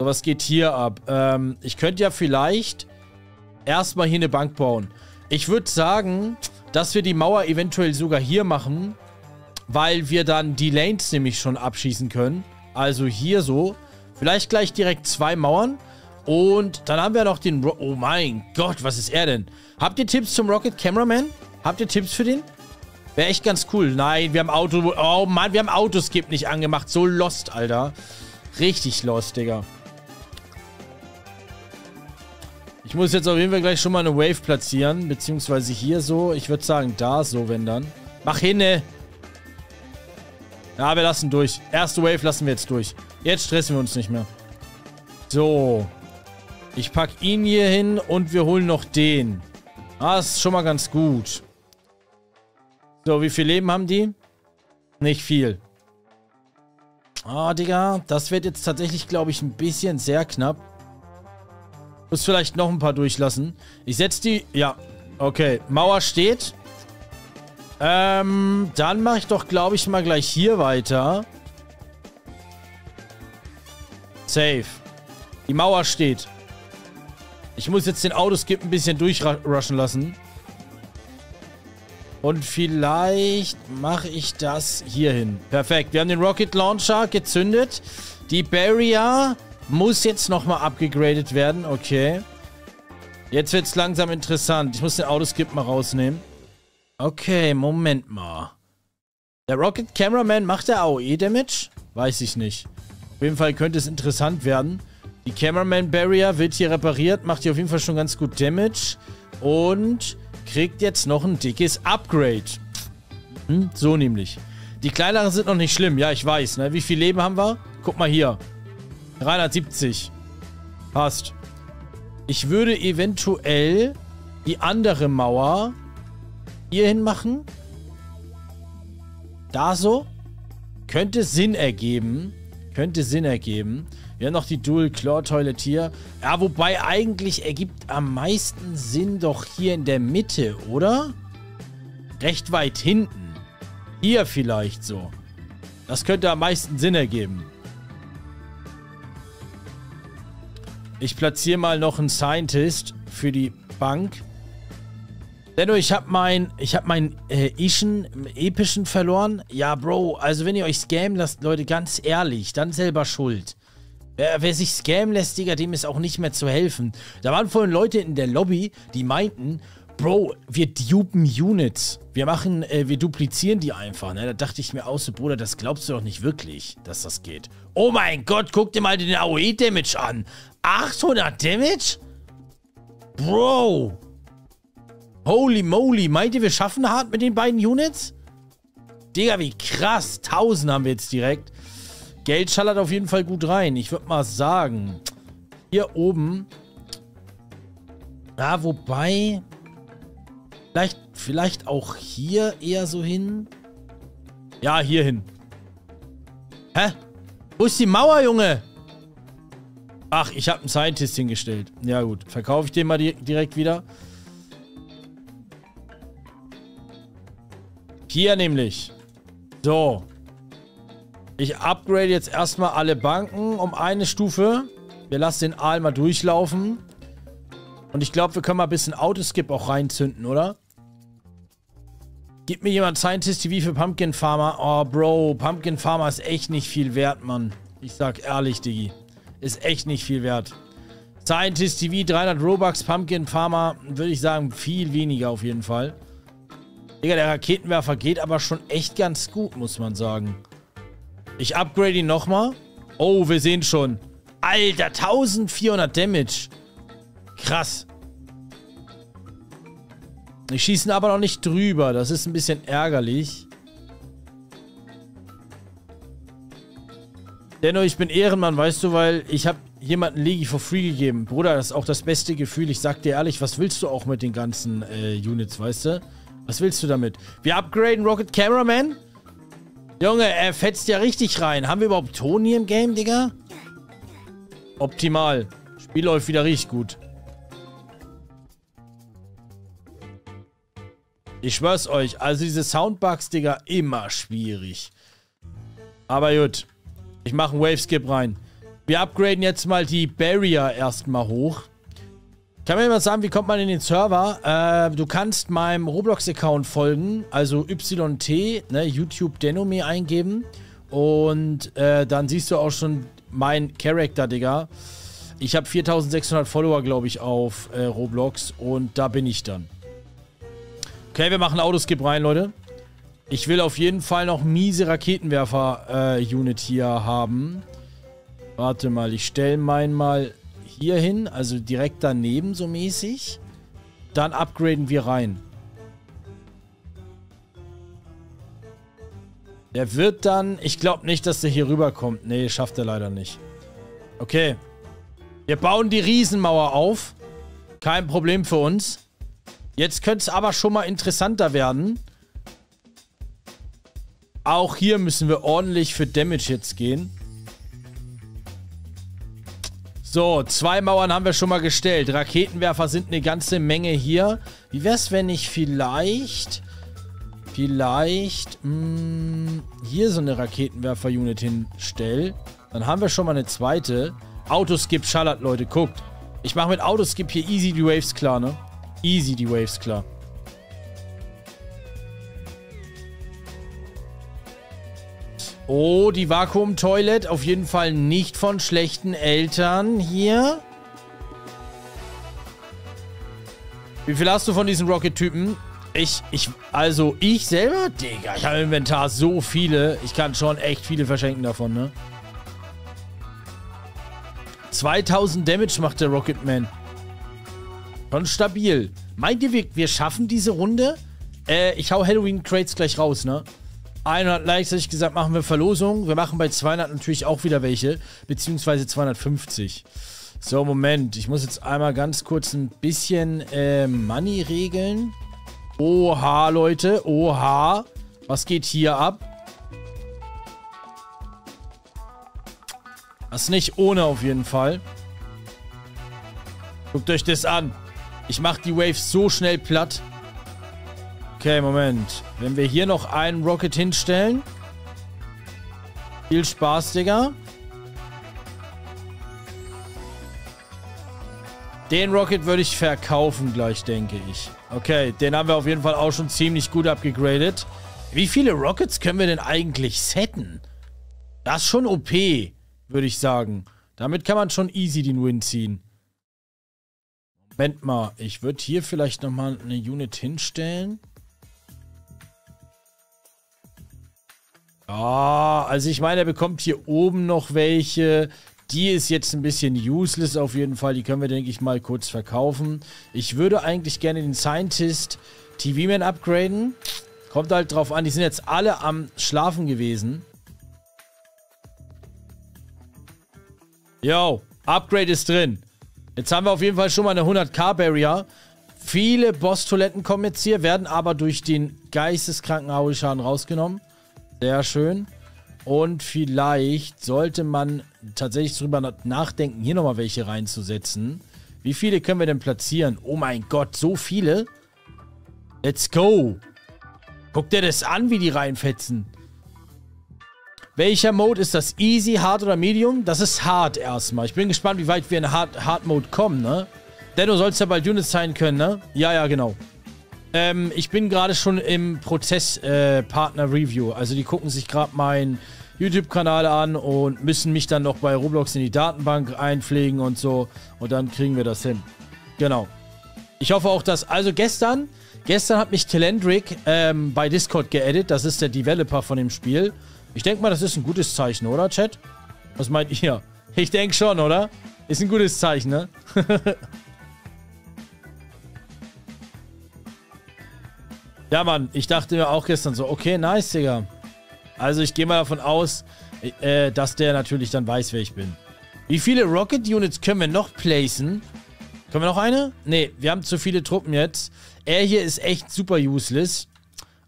So, was geht hier ab? Ich könnte ja vielleicht erstmal hier eine Bank bauen. Ich würde sagen, dass wir die Mauer eventuell sogar hier machen, weil wir dann die Lanes nämlich schon abschießen können. Also hier so. Vielleicht gleich direkt 2 Mauern. Und dann haben wir noch den... oh mein Gott, was ist er denn? Habt ihr Tipps zum Rocket Cameraman? Habt ihr Tipps für den? Wäre echt ganz cool. Nein, wir haben Auto... oh Mann, wir haben Autoskip nicht angemacht. So lost, Alter. Richtig lost, Digga. Ich muss jetzt auf jeden Fall gleich schon mal eine Wave platzieren. Beziehungsweise hier so. Ich würde sagen, da so, wenn dann. Mach hin, ne? Ja, wir lassen durch. Erste Wave lassen wir jetzt durch. Jetzt stressen wir uns nicht mehr. So. Ich packe ihn hier hin und wir holen noch den. Ah, das ist schon mal ganz gut. So, wie viel Leben haben die? Nicht viel. Ah, Digga. Das wird jetzt tatsächlich, glaube ich, ein bisschen sehr knapp. Muss vielleicht noch ein paar durchlassen. Ich setze die... ja. Okay. Mauer steht. Dann mache ich doch, glaube ich, mal gleich hier weiter. Safe. Die Mauer steht. Ich muss jetzt den Autoskip ein bisschen durchrushen lassen. Und vielleicht mache ich das hier hin. Perfekt. Wir haben den Rocket Launcher gezündet. Die Barrier muss jetzt nochmal abgegradet werden. Okay. Jetzt wird es langsam interessant. Ich muss den Autoskip mal rausnehmen. Okay, Moment mal. Der Rocket Cameraman macht der AOE-Damage? Weiß ich nicht. Auf jeden Fall könnte es interessant werden. Die Cameraman Barrier wird hier repariert. Macht hier auf jeden Fall schon ganz gut Damage. Und kriegt jetzt noch ein dickes Upgrade. Hm? So nämlich. Die kleineren sind noch nicht schlimm. Ja, ich weiß. Ne? Wie viel Leben haben wir? Guck mal hier. 370. Passt. Ich würde eventuell die andere Mauer... hierhin machen. Da so. Könnte Sinn ergeben. Könnte Sinn ergeben. Wir haben noch die Dual-Claw-Toilet hier. Ja, wobei eigentlich ergibt am meisten Sinn doch hier in der Mitte, oder? Recht weit hinten. Hier vielleicht so. Das könnte am meisten Sinn ergeben. Ich platziere mal noch einen Scientist für die Bank. Denno, ich hab meinen epischen verloren. Ja, Bro, also wenn ihr euch scammen lasst, Leute, ganz ehrlich, dann selber schuld. Wer sich scammen lässt, Digga, dem ist auch nicht mehr zu helfen. Da waren vorhin Leute in der Lobby, die meinten, Bro, wir dupen Units. Wir duplizieren die einfach, ne? Da dachte ich mir auch so, Bruder, das glaubst du doch nicht wirklich, dass das geht. Oh mein Gott, guck dir mal den AOE-Damage an. 800 Damage? Bro. Holy moly, meint ihr, wir schaffen hart mit den beiden Units? Digga, wie krass. 1000 haben wir jetzt direkt. Geld schallert auf jeden Fall gut rein. Ich würde mal sagen, hier oben. Ja, wobei, vielleicht auch hier eher so hin. Ja, hier hin. Hä? Wo ist die Mauer, Junge? Ach, ich habe einen Scientist hingestellt. Ja gut, verkaufe ich den mal direkt wieder. Hier nämlich. So. Ich upgrade jetzt erstmal alle Banken um eine Stufe. Wir lassen den Aal mal durchlaufen. Und ich glaube, wir können mal ein bisschen Autoskip auch reinzünden, oder? Gib mir jemand Scientist TV für Pumpkin Farmer. Oh, Bro. Pumpkin Farmer ist echt nicht viel wert, Mann. Ich sag ehrlich, Diggi. Ist echt nicht viel wert. Scientist TV, 300 Robux, Pumpkin Farmer, würde ich sagen, viel weniger auf jeden Fall. Digga, der Raketenwerfer geht aber schon echt ganz gut, muss man sagen. Ich upgrade ihn nochmal. Oh, wir sehen schon. Alter, 1400 Damage. Krass. Die schießen aber noch nicht drüber. Das ist ein bisschen ärgerlich. Dennoch, ich bin Ehrenmann, weißt du, weil ich habe jemanden Legi for free gegeben. Bruder, das ist auch das beste Gefühl. Ich sag dir ehrlich, was willst du auch mit den ganzen Units, weißt du? Was willst du damit? Wir upgraden Rocket Cameraman? Junge, er fetzt ja richtig rein. Haben wir überhaupt Ton hier im Game, Digga? Optimal. Spiel läuft wieder richtig gut. Ich schwör's euch. Also diese Soundbugs, Digga, immer schwierig. Aber gut. Ich mache einen Wave-Skip rein. Wir upgraden jetzt mal die Barrier erstmal hoch. Ich kann mir mal sagen, wie kommt man in den Server? Du kannst meinem Roblox-Account folgen, also YT, ne, YouTube Denome eingeben. Und dann siehst du auch schon mein Charakter, Digga. Ich habe 4600 Follower, glaube ich, auf Roblox. Und da bin ich dann. Okay, wir machen Autoskip rein, Leute. Ich will auf jeden Fall noch miese Raketenwerfer-Unit hier haben. Warte mal, ich stelle meinen mal hier hin, also direkt daneben so mäßig. Dann upgraden wir rein. Der wird dann... Ich glaube nicht, dass der hier rüberkommt. Nee, schafft er leider nicht. Okay. Wir bauen die Riesenmauer auf. Kein Problem für uns. Jetzt könnte es aber schon mal interessanter werden. Auch hier müssen wir ordentlich für Damage jetzt gehen. So, 2 Mauern haben wir schon mal gestellt. Raketenwerfer sind eine ganze Menge hier. Wie wär's, wenn ich vielleicht hier so eine Raketenwerfer-Unit hinstelle? Dann haben wir schon mal eine zweite. Autoskip schallert, Leute, guckt. Ich mache mit Autoskip hier easy die Waves klar, ne? Easy die Waves klar. Oh, die Vacuum-Toilet. Auf jeden Fall nicht von schlechten Eltern hier. Wie viel hast du von diesen Rocket-Typen? Ich selber? Digga, ich habe im Inventar so viele. Ich kann schon echt viele verschenken davon, ne? 2000 Damage macht der Rocketman. Schon stabil. Meint ihr, wir schaffen diese Runde? Ich hau Halloween-Crates gleich raus, ne? 100 Likes, hätte ich gesagt, machen wir Verlosung. Wir machen bei 200 natürlich auch wieder welche. Beziehungsweise 250. So, Moment. Ich muss jetzt einmal ganz kurz ein bisschen Money regeln. Oha, Leute. Oha. Was geht hier ab? Das ist nicht ohne auf jeden Fall. Guckt euch das an. Ich mache die Waves so schnell platt. Okay, Moment. Wenn wir hier noch einen Rocket hinstellen. Viel Spaß, Digga. Den Rocket würde ich verkaufen gleich, denke ich. Okay, den haben wir auf jeden Fall auch schon ziemlich gut abgegradet. Wie viele Rockets können wir denn eigentlich setten? Das ist schon OP, würde ich sagen. Damit kann man schon easy den Win ziehen. Moment mal, ich würde hier vielleicht nochmal eine Unit hinstellen. Ah, also ich meine, er bekommt hier oben noch welche. Die ist jetzt ein bisschen useless auf jeden Fall. Die können wir, denke ich, mal kurz verkaufen. Ich würde eigentlich gerne den Scientist TV-Man upgraden. Kommt halt drauf an. Die sind jetzt alle am Schlafen gewesen. Yo, Upgrade ist drin. Jetzt haben wir auf jeden Fall schon mal eine 100k-Barrier. Viele Boss-Toiletten kommen jetzt hier, werden aber durch den geisteskranken Hausschaden rausgenommen. Sehr schön. Und vielleicht sollte man tatsächlich drüber nachdenken, hier nochmal welche reinzusetzen. Wie viele können wir denn platzieren? Oh mein Gott, so viele? Let's go. Guck dir das an, wie die reinfetzen. Welcher Mode ist das? Easy, Hard oder Medium? Das ist Hard erstmal. Ich bin gespannt, wie weit wir in Hard-Mode kommen, ne? Denn du sollst ja bald Units sein können, ne? Ja, ja, genau. Ich bin gerade schon im Prozess Partner-Review. Also die gucken sich gerade mein... YouTube-Kanal an und müssen mich dann noch bei Roblox in die Datenbank einpflegen und so. Und dann kriegen wir das hin. Genau. Ich hoffe auch, dass... Also gestern hat mich Telendrick bei Discord geedit. Das ist der Developer von dem Spiel. Ich denke mal, das ist ein gutes Zeichen, oder, Chat? Was meint ihr? Ich denke schon, oder? Ist ein gutes Zeichen, ne? Ja, Mann. Ich dachte mir auch gestern so, okay, nice, Digga. Also ich gehe mal davon aus, dass der natürlich dann weiß, wer ich bin. Wie viele Rocket-Units können wir noch placen? Können wir noch eine? Ne, wir haben zu viele Truppen jetzt. Er hier ist echt super useless.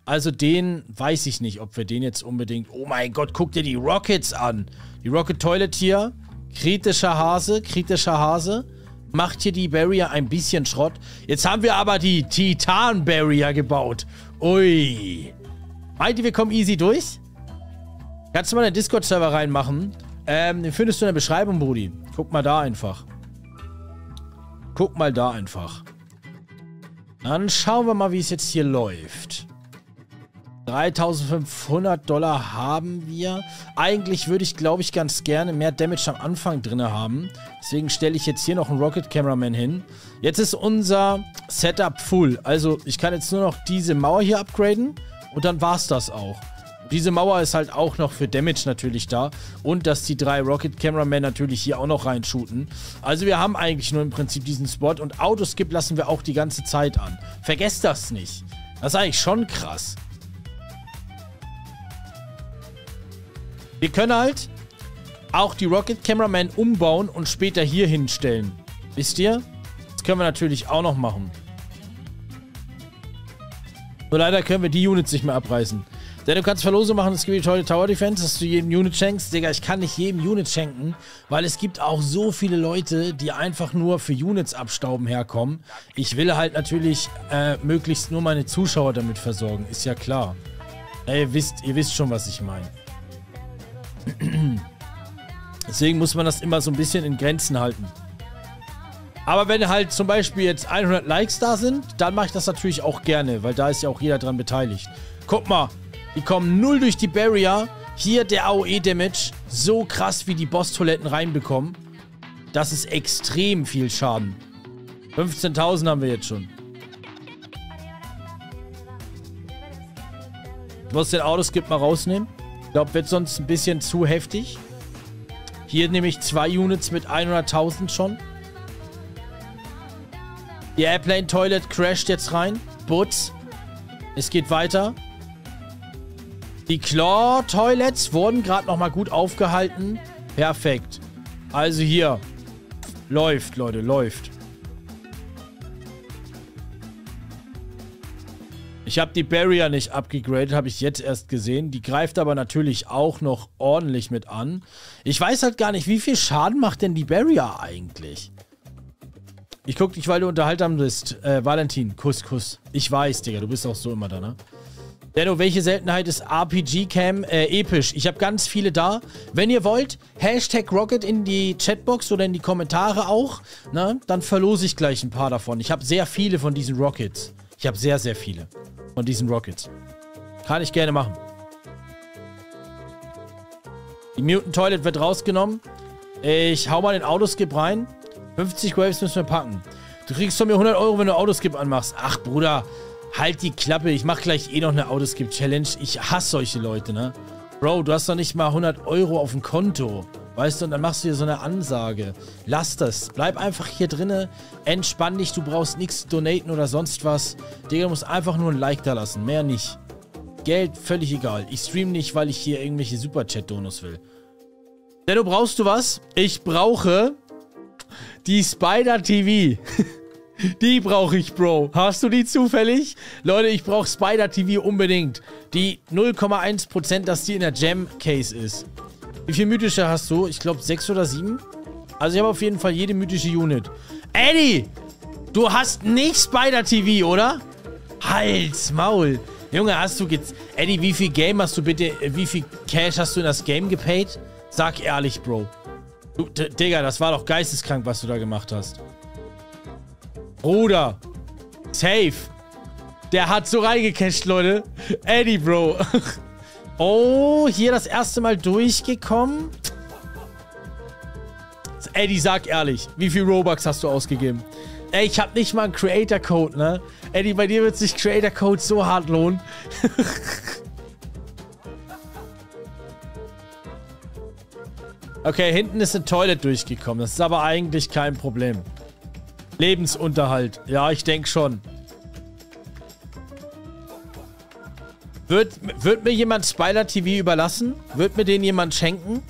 Also den weiß ich nicht, ob wir den jetzt unbedingt... Oh mein Gott, guck dir die Rockets an. Die Rocket-Toilet hier. Kritischer Hase, kritischer Hase. Macht hier die Barrier ein bisschen Schrott. Jetzt haben wir aber die Titan-Barrier gebaut. Ui. Meint ihr, wir kommen easy durch? Kannst du mal den Discord-Server reinmachen? Den findest du in der Beschreibung, Brudi. Guck mal da einfach. Guck mal da einfach. Dann schauen wir mal, wie es jetzt hier läuft. 3.500 $ haben wir. Eigentlich würde ich, glaube ich, ganz gerne mehr Damage am Anfang drin haben. Deswegen stelle ich jetzt hier noch einen Rocket Cameraman hin. Jetzt ist unser Setup full. Also ich kann jetzt nur noch diese Mauer hier upgraden. Und dann war's das auch. Diese Mauer ist halt auch noch für Damage natürlich da. Und dass die drei Rocket Cameramen natürlich hier auch noch reinshooten. Also wir haben eigentlich nur im Prinzip diesen Spot. Und Autoskip lassen wir auch die ganze Zeit an. Vergesst das nicht. Das ist eigentlich schon krass. Wir können halt auch die Rocket Cameramen umbauen und später hier hinstellen. Wisst ihr? Das können wir natürlich auch noch machen. Nur leider können wir die Units nicht mehr abreißen. Denn du kannst Verlose machen, es gibt heute Tower Defense, dass du jedem Unit schenkst. Digga, ich kann nicht jedem Unit schenken, weil es gibt auch so viele Leute, die einfach nur für Units abstauben herkommen. Ich will halt natürlich möglichst nur meine Zuschauer damit versorgen, ist ja klar. Ja, ihr wisst schon, was ich meine. Deswegen muss man das immer so ein bisschen in Grenzen halten. Aber wenn halt zum Beispiel jetzt 100 Likes da sind, dann mache ich das natürlich auch gerne, weil da ist ja auch jeder dran beteiligt. Guck mal, die kommen null durch die Barrier. Hier der AOE-Damage. So krass, wie die Boss-Toiletten reinbekommen. Das ist extrem viel Schaden. 15.000 haben wir jetzt schon. Ich muss den Autoskip mal rausnehmen. Ich glaube, wird sonst ein bisschen zu heftig. Hier nehme ich zwei Units mit 100.000 schon. Die Airplane-Toilet crasht jetzt rein. Butz. Es geht weiter. Die Claw-Toilets wurden gerade nochmal gut aufgehalten. Perfekt. Also hier. Läuft, Leute, läuft. Ich habe die Barrier nicht abgegradet, habe ich jetzt erst gesehen. Die greift aber natürlich auch noch ordentlich mit an. Ich weiß halt gar nicht, wie viel Schaden macht denn die Barrier eigentlich? Ich guck dich, weil du unterhaltsam bist. Valentin, Kuss, Kuss. Ich weiß, Digga, du bist auch so immer da, ne? Denno, welche Seltenheit ist RPG-CAM? Episch. Ich habe ganz viele da. Wenn ihr wollt, Hashtag Rocket in die Chatbox oder in die Kommentare auch. Na, dann verlose ich gleich ein paar davon. Ich habe sehr viele von diesen Rockets. Ich habe sehr, sehr viele von diesen Rockets. Kann ich gerne machen. Die Mutant Toilet wird rausgenommen. Ich hau mal den Autoskip rein. 50 Waves müssen wir packen. Du kriegst von mir 100 €, wenn du Autoskip anmachst. Ach, Bruder. Halt die Klappe, ich mache gleich eh noch eine Autoskip-Challenge. Ich hasse solche Leute, ne? Bro, du hast doch nicht mal 100 € auf dem Konto. Weißt du, und dann machst du hier so eine Ansage. Lass das. Bleib einfach hier drinne. Entspann dich, du brauchst nichts donaten oder sonst was. Digga, du musst einfach nur ein Like da lassen, mehr nicht. Geld, völlig egal. Ich stream nicht, weil ich hier irgendwelche Superchat-Donos will. Denno, brauchst du was? Ich brauche die Spider-TV. Die brauche ich, Bro. Hast du die zufällig? Leute, ich brauche Spider-TV unbedingt. Die 0,1%, dass die in der Gem-Case ist. Wie viele mythische hast du? Ich glaube 6 oder 7. Also ich habe auf jeden Fall jede mythische Unit. Eddie! Du hast nicht Spider-TV, oder? Halt's Maul. Junge, hast du jetzt... Eddie, wie viel Game hast du bitte... Wie viel Cash hast du in das Game gepaid? Sag ehrlich, Bro. Du, Digga, das war doch geisteskrank, was du da gemacht hast. Bruder. Safe. Der hat so reingecasht, Leute. Eddie, Bro. Oh, hier das erste Mal durchgekommen. Eddie, sag ehrlich. Wie viel Robux hast du ausgegeben? Ey, ich hab nicht mal einen Creator-Code, ne? Eddie, bei dir wird sich Creator-Code so hart lohnen. Okay, hinten ist eine Toilette durchgekommen. Das ist aber eigentlich kein Problem. Lebensunterhalt. Ja, ich denke schon. Wird mir jemand Spider-TV überlassen? Wird mir den jemand schenken?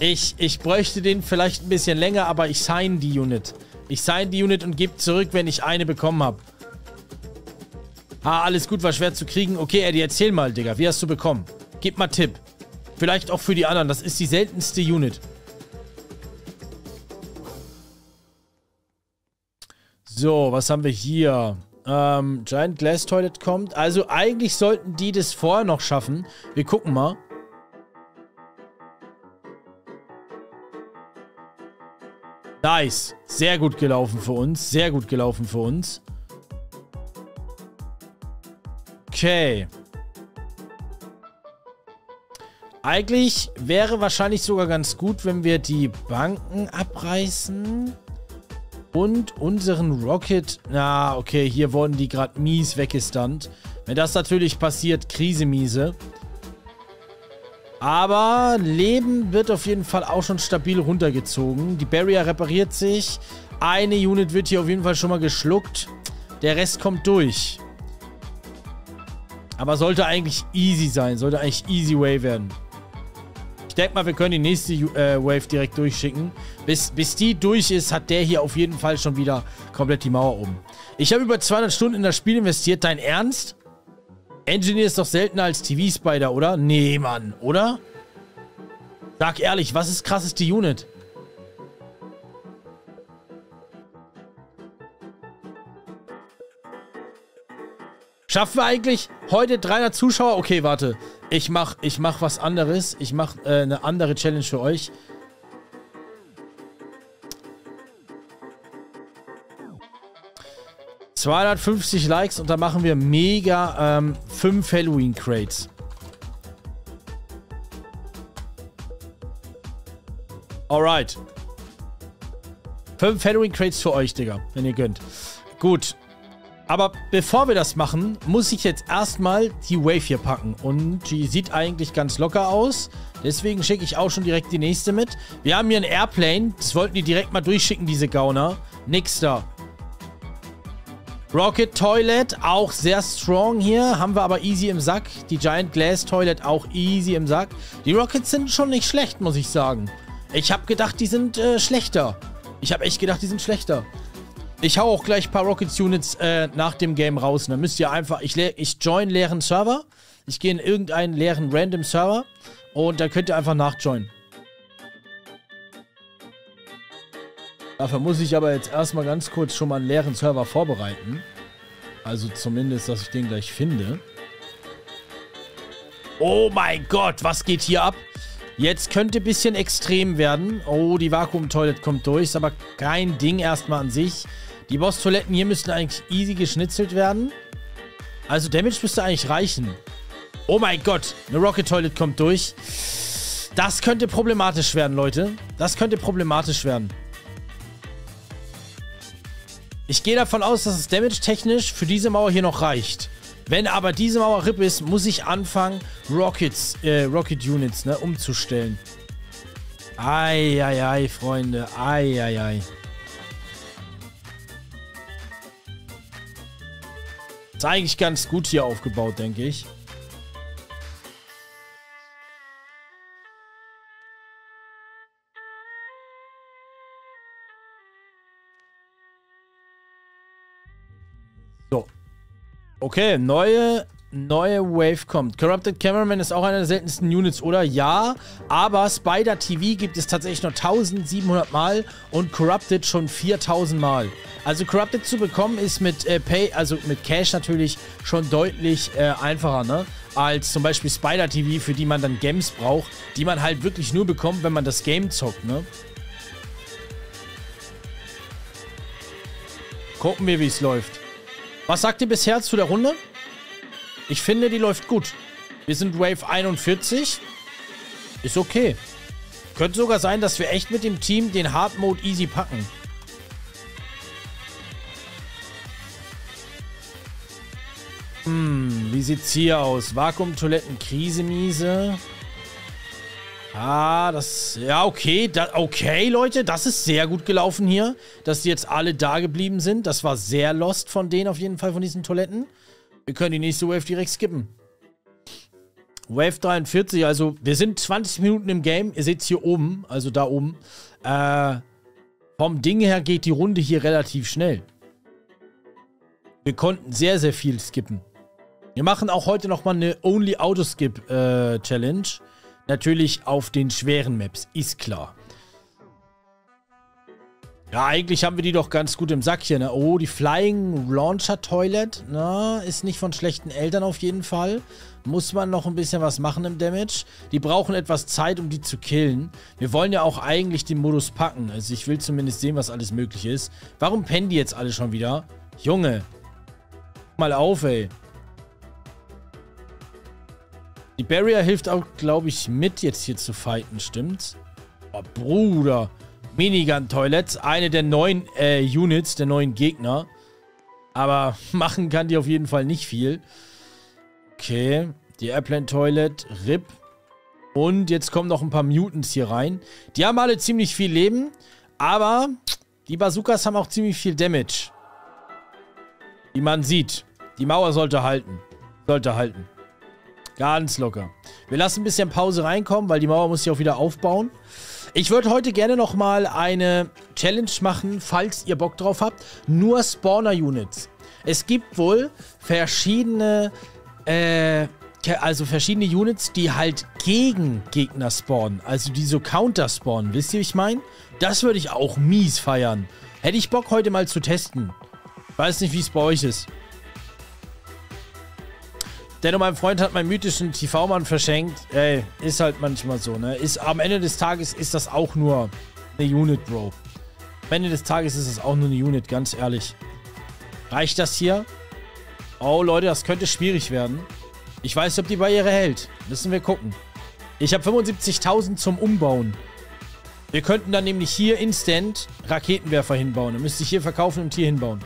Ich bräuchte den vielleicht ein bisschen länger, aber ich sign die Unit. Ich sign die Unit und gebe zurück, wenn ich eine bekommen habe. Ah, alles gut, war schwer zu kriegen. Okay, Eddie, erzähl mal, Digga. Wie hast du bekommen? Gib mal Tipp. Vielleicht auch für die anderen. Das ist die seltenste Unit. So, was haben wir hier? Giant Glass Toilet kommt. Also eigentlich sollten die das vorher noch schaffen. Wir gucken mal. Nice. Sehr gut gelaufen für uns. Sehr gut gelaufen für uns. Okay. Eigentlich wäre wahrscheinlich sogar ganz gut, wenn wir die Banken abreißen und unseren Rocket... Na, okay, hier wurden die gerade mies weggestunt. Wenn das natürlich passiert, Krise miese. Aber Leben wird auf jeden Fall auch schon stabil runtergezogen. Die Barrier repariert sich. Eine Unit wird hier auf jeden Fall schon mal geschluckt. Der Rest kommt durch. Aber sollte eigentlich easy sein. Sollte eigentlich easy way werden. Ich denke mal, wir können die nächste Wave direkt durchschicken. Bis die durch ist, hat der hier auf jeden Fall schon wieder komplett die Mauer oben. Ich habe über 200 Stunden in das Spiel investiert. Dein Ernst? Engineer ist doch seltener als TV-Spider, oder? Nee, Mann, oder? Sag ehrlich, was ist krasseste Unit? Schaffen wir eigentlich heute 300 Zuschauer? Okay, warte. Ich mach was anderes. Ich mach eine andere Challenge für euch. ...250 Likes und da machen wir mega 5 Halloween-Crates. Alright. 5 Halloween-Crates für euch, Digga, wenn ihr könnt. Gut. Aber bevor wir das machen, muss ich jetzt erstmal die Wave hier packen. Und die sieht eigentlich ganz locker aus. Deswegen schicke ich auch schon direkt die nächste mit. Wir haben hier ein Airplane. Das wollten die direkt mal durchschicken, diese Gauner. Nix da. Rocket Toilet, auch sehr strong hier. Haben wir aber easy im Sack. Die Giant Glass Toilet auch easy im Sack. Die Rockets sind schon nicht schlecht, muss ich sagen. Ich habe gedacht, die sind schlechter. Ich habe echt gedacht, die sind schlechter. Ich hau auch gleich ein paar Rockets-Units nach dem Game raus. Und dann müsst ihr einfach... Ich join leeren Server. Ich gehe in irgendeinen leeren random Server. Und da könnt ihr einfach nachjoinen. Dafür muss ich aber jetzt erstmal ganz kurz schon mal einen leeren Server vorbereiten. Also zumindest, dass ich den gleich finde. Oh mein Gott, was geht hier ab? Jetzt könnte ein bisschen extrem werden. Oh, die Vacuum-Toilet kommt durch. Ist aber kein Ding erstmal an sich. Die Boss-Toiletten hier müssten eigentlich easy geschnitzelt werden. Also Damage müsste eigentlich reichen. Oh mein Gott, eine Rocket-Toilet kommt durch. Das könnte problematisch werden, Leute. Das könnte problematisch werden. Ich gehe davon aus, dass es damage-technisch für diese Mauer hier noch reicht. Wenn aber diese Mauer RIP ist, muss ich anfangen, Rocket-Units umzustellen. Eieiei, Freunde. Eieiei. Ist eigentlich ganz gut hier aufgebaut, denke ich. Okay, neue Wave kommt. Corrupted Cameraman ist auch einer der seltensten Units, oder? Ja, aber Spider-TV gibt es tatsächlich nur 1700 Mal und Corrupted schon 4000 Mal. Also Corrupted zu bekommen ist mit mit Cash natürlich schon deutlich einfacher, ne? Als zum Beispiel Spider-TV, für die man dann Gems braucht, die man halt wirklich nur bekommt, wenn man das Game zockt, ne? Gucken wir, wie es läuft. Was sagt ihr bisher zu der Runde? Ich finde, die läuft gut. Wir sind Wave 41. Ist okay. Könnte sogar sein, dass wir echt mit dem Team den Hard Mode easy packen. Wie sieht's hier aus? Vakuum-Toiletten, Krise, miese. Ah, das... Ja, okay. Okay, Leute, das ist sehr gut gelaufen hier, dass die jetzt alle da geblieben sind. Das war sehr lost von denen auf jeden Fall, von diesen Toiletten. Wir können die nächste Wave direkt skippen. Wave 43, also wir sind 20 Minuten im Game. Ihr seht es hier oben, also da oben. Vom Ding her geht die Runde hier relativ schnell. Wir konnten sehr, sehr viel skippen. Wir machen auch heute nochmal eine Only-Auto-Skip-Challenge. Natürlich auf den schweren Maps, ist klar. Ja, eigentlich haben wir die doch ganz gut im Sack hier, ne? Oh, die Flying Launcher Toilet, na, ist nicht von schlechten Eltern auf jeden Fall. Muss man noch ein bisschen was machen im Damage. Die brauchen etwas Zeit, um die zu killen. Wir wollen ja auch eigentlich den Modus packen. Also ich will zumindest sehen, was alles möglich ist. Warum pennen die jetzt alle schon wieder? Junge. Mal auf, ey. Die Barrier hilft auch, glaube ich, mit jetzt hier zu fighten, stimmt's? Oh, Bruder. Minigun-Toilets, eine der neuen Units, der neuen Gegner. Aber machen kann die auf jeden Fall nicht viel. Okay, die Airplane-Toilet, RIP. Und jetzt kommen noch ein paar Mutants hier rein. Die haben alle ziemlich viel Leben, aber die Bazookas haben auch ziemlich viel Damage. Wie man sieht, die Mauer sollte halten. Sollte halten. Ganz locker. Wir lassen ein bisschen Pause reinkommen, weil die Mauer muss sich auch wieder aufbauen. Ich würde heute gerne nochmal eine Challenge machen, falls ihr Bock drauf habt. Nur Spawner-Units. Es gibt wohl verschiedene, also verschiedene Units, die halt gegen Gegner spawnen. Also die so Counter spawnen. Wisst ihr, wie ich meine? Das würde ich auch mies feiern. Hätte ich Bock, heute mal zu testen. Weiß nicht, wie es bei euch ist. Denn mein Freund hat meinen mythischen TV-Mann verschenkt. Ey, ist halt manchmal so, ne? Ist, am Ende des Tages ist das auch nur eine Unit, Bro. Am Ende des Tages ist das auch nur eine Unit, ganz ehrlich. Reicht das hier? Oh, Leute, das könnte schwierig werden. Ich weiß nicht, ob die Barriere hält. Müssen wir gucken. Ich habe 75.000 zum Umbauen. Wir könnten dann nämlich hier instant Raketenwerfer hinbauen. Dann müsste ich hier verkaufen und hier hinbauen.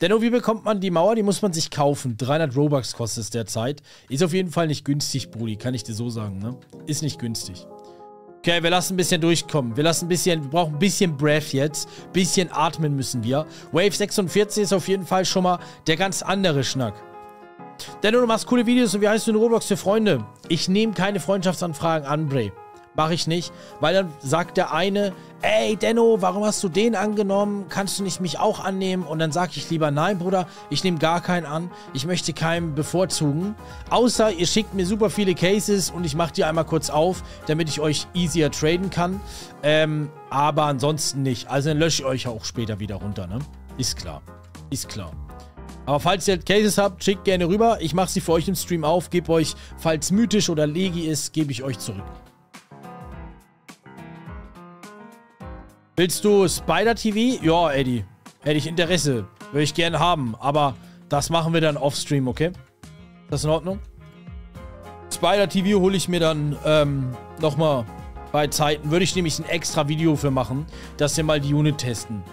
Dennoch, wie bekommt man die Mauer? Die muss man sich kaufen. 300 Robux kostet es derzeit. Ist auf jeden Fall nicht günstig, Brudi. Kann ich dir so sagen, ne? Ist nicht günstig. Okay, wir lassen ein bisschen durchkommen. Wir brauchen ein bisschen Breath jetzt. Ein bisschen atmen müssen wir. Wave 46 ist auf jeden Fall schon mal der ganz andere Schnack. Dennoch, du machst coole Videos und wie heißt du in Roblox für Freunde? Ich nehme keine Freundschaftsanfragen an, Bray. Mache ich nicht, weil dann sagt der eine, ey Denno, warum hast du den angenommen? Kannst du nicht mich auch annehmen? Und dann sage ich lieber, nein Bruder, ich nehme gar keinen an. Ich möchte keinen bevorzugen. Außer ihr schickt mir super viele Cases und ich mache die einmal kurz auf, damit ich euch easier traden kann. Aber ansonsten nicht. Also dann lösche ich euch auch später wieder runter, ne? Ist klar. Ist klar. Aber falls ihr Cases habt, schickt gerne rüber. Ich mache sie für euch im Stream auf. Gebe euch, falls mythisch oder Legi ist, gebe ich euch zurück. Willst du Spider-TV? Ja, Eddie. Hätte ich Interesse. Würde ich gerne haben. Aber das machen wir dann off-stream, okay? Ist das in Ordnung? Spider-TV hole ich mir dann nochmal bei Zeiten. Würde ich nämlich ein extra Video für machen, dass wir mal die Unit testen.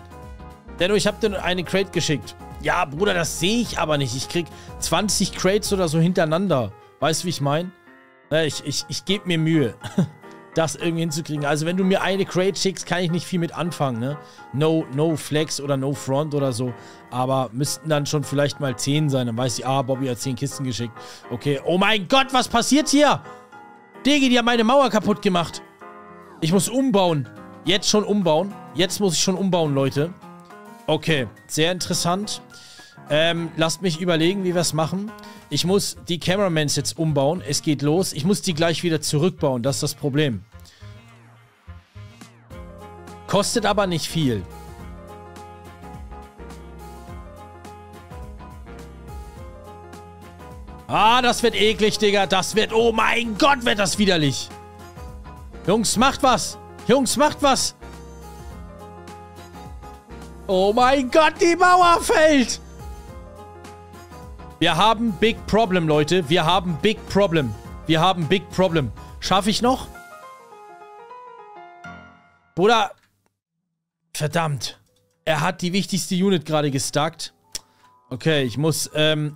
Denn ich habe dir eine Crate geschickt. Ja, Bruder, das sehe ich aber nicht. Ich krieg 20 Crates oder so hintereinander. Weißt du, wie ich meine? Ich gebe mir Mühe. Das irgendwie hinzukriegen. Also wenn du mir eine Crate schickst, kann ich nicht viel mit anfangen, ne? No Flex oder No Front oder so. Aber müssten dann schon vielleicht mal 10 sein. Dann weiß ich, ah, Bobby hat 10 Kisten geschickt. Okay. Oh mein Gott, was passiert hier? Digi, die haben meine Mauer kaputt gemacht. Ich muss umbauen. Jetzt schon umbauen. Jetzt muss ich schon umbauen, Leute. Okay, sehr interessant. Lasst mich überlegen, wie wir es machen. Ich muss die Cameramans jetzt umbauen. Es geht los. Ich muss die gleich wieder zurückbauen. Das ist das Problem. Kostet aber nicht viel. Ah, das wird eklig, Digga. Das wird... Oh mein Gott, wird das widerlich. Jungs, macht was. Jungs, macht was. Oh mein Gott, die Mauer fällt. Wir haben Big Problem, Leute. Wir haben Big Problem. Wir haben Big Problem. Schaffe ich noch? Bruder. Verdammt. Er hat die wichtigste Unit gerade gestackt. Okay, ich muss einen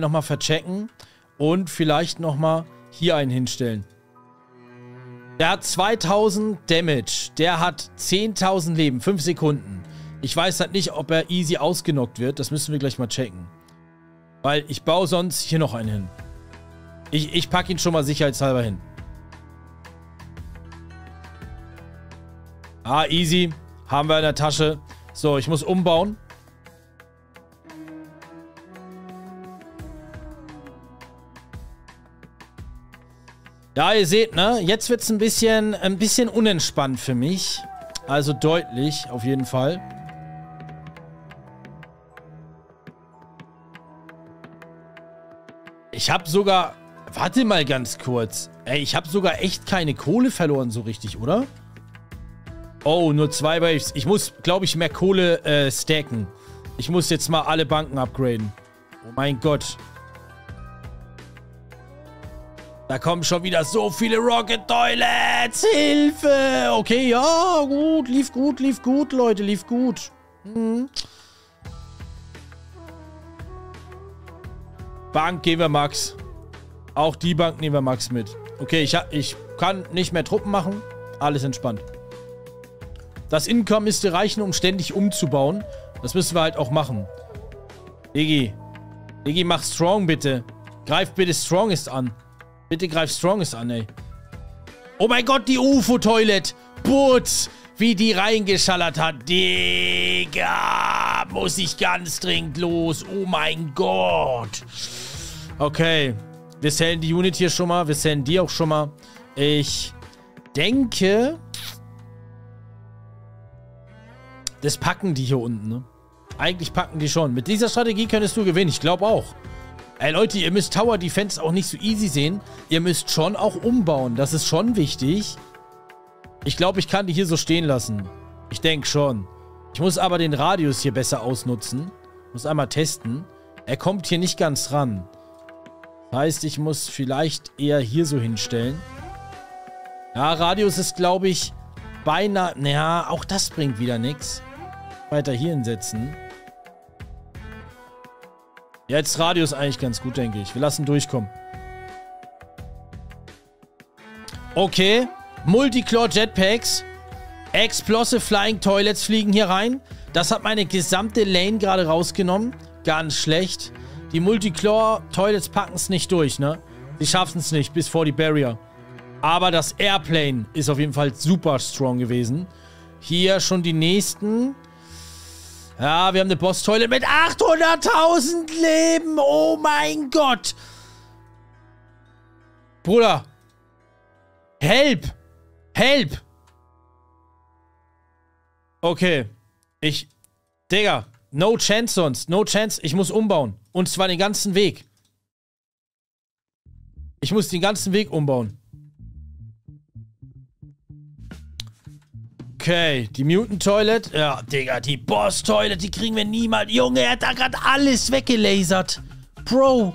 nochmal verchecken. Und vielleicht nochmal hier einen hinstellen. Der hat 2000 Damage. Der hat 10.000 Leben. 5 Sekunden. Ich weiß halt nicht, ob er easy ausgenockt wird. Das müssen wir gleich mal checken. Weil ich baue sonst hier noch einen hin. Ich packe ihn schon mal sicherheitshalber hin. Ah, easy. Haben wir in der Tasche. So, ich muss umbauen. Ja, ihr seht, ne? Jetzt wird es ein bisschen unentspannt für mich. Also deutlich, auf jeden Fall. Ich habe sogar... Warte mal ganz kurz. Ey, ich habe sogar echt keine Kohle verloren so richtig, oder? Oh, nur zwei, weil ich muss, glaube ich, mehr Kohle stacken. Ich muss jetzt mal alle Banken upgraden. Oh mein Gott. Da kommen schon wieder so viele Rocket Toilets. Hilfe! Okay, ja, gut. Lief gut, Leute. Lief gut. Mhm. Bank gehen wir Max. Auch die Bank nehmen wir Max mit. Okay, ich kann nicht mehr Truppen machen. Alles entspannt. Das Income müsste reichen, um ständig umzubauen. Das müssen wir halt auch machen. Diggi. Diggi, mach Strong bitte. Greif bitte Strongest an. Bitte greif Strongest an, ey. Oh mein Gott, die UFO-Toilet. Putz, wie die reingeschallert hat. Digga. Muss ich ganz dringend los. Oh mein Gott. Okay. Wir sellen die Unit hier schon mal. Wir sellen die auch schon mal. Ich denke... Das packen die hier unten, ne? Eigentlich packen die schon. Mit dieser Strategie könntest du gewinnen. Ich glaube auch. Ey, Leute, ihr müsst Tower Defense auch nicht so easy sehen. Ihr müsst schon auch umbauen. Das ist schon wichtig. Ich glaube, ich kann die hier so stehen lassen. Ich denke schon. Ich muss aber den Radius hier besser ausnutzen. Muss einmal testen. Er kommt hier nicht ganz ran. Das heißt, ich muss vielleicht eher hier so hinstellen. Ja, Radius ist, glaube ich, beinahe... Naja, auch das bringt wieder nichts. Weiter hier hinsetzen. Jetzt Radius eigentlich ganz gut, denke ich. Wir lassen durchkommen. Okay. Multiclaw Jetpacks. Explosive Flying Toilets fliegen hier rein. Das hat meine gesamte Lane gerade rausgenommen. Ganz schlecht. Die Multiclaw Toilets packen es nicht durch, ne? Sie schaffen es nicht bis vor die Barrier. Aber das Airplane ist auf jeden Fall super strong gewesen. Hier schon die nächsten... Ja, wir haben eine Boss-Toilet mit 800.000 Leben. Oh mein Gott. Bruder. Help. Help. Okay. Digga. No chance sonst. No chance. Ich muss umbauen. Und zwar den ganzen Weg. Ich muss den ganzen Weg umbauen. Okay, die Mutant-Toilet. Ja, Digga, die Boss-Toilet, die kriegen wir niemals. Junge, er hat da gerade alles weggelasert. Bro.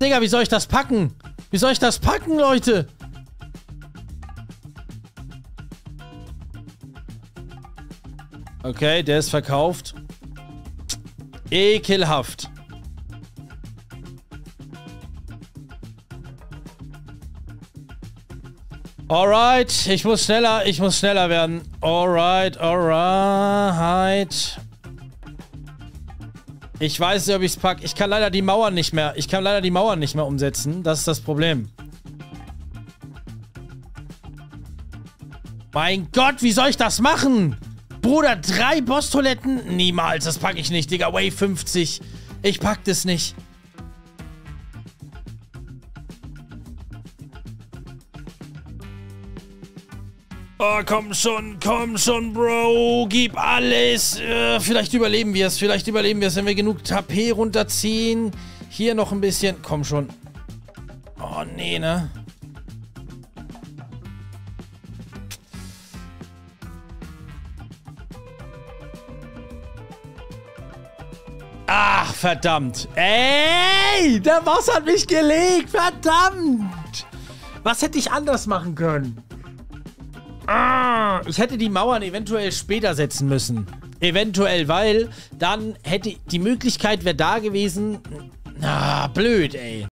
Digga, wie soll ich das packen? Wie soll ich das packen, Leute? Okay, der ist verkauft. Ekelhaft. Alright, ich muss schneller werden. Alright, alright. Ich weiß nicht, ob ich es packe. Ich kann leider die Mauern nicht mehr umsetzen. Das ist das Problem. Mein Gott, wie soll ich das machen? Bruder, 3 Boss-Toiletten? Niemals, das packe ich nicht, Digga. Wave 50. Ich pack das nicht. Oh, komm schon, Bro. Gib alles. Vielleicht überleben wir es. Vielleicht überleben wir es, wenn wir genug HP runterziehen. Hier noch ein bisschen. Komm schon. Oh, nee, ne? Ach, verdammt. Ey, der Boss hat mich gelegt. Verdammt. Was hätte ich anders machen können? Ich hätte die Mauern eventuell später setzen müssen. Eventuell, weil dann hätte die Möglichkeit wäre da gewesen. Na, blöd, ey.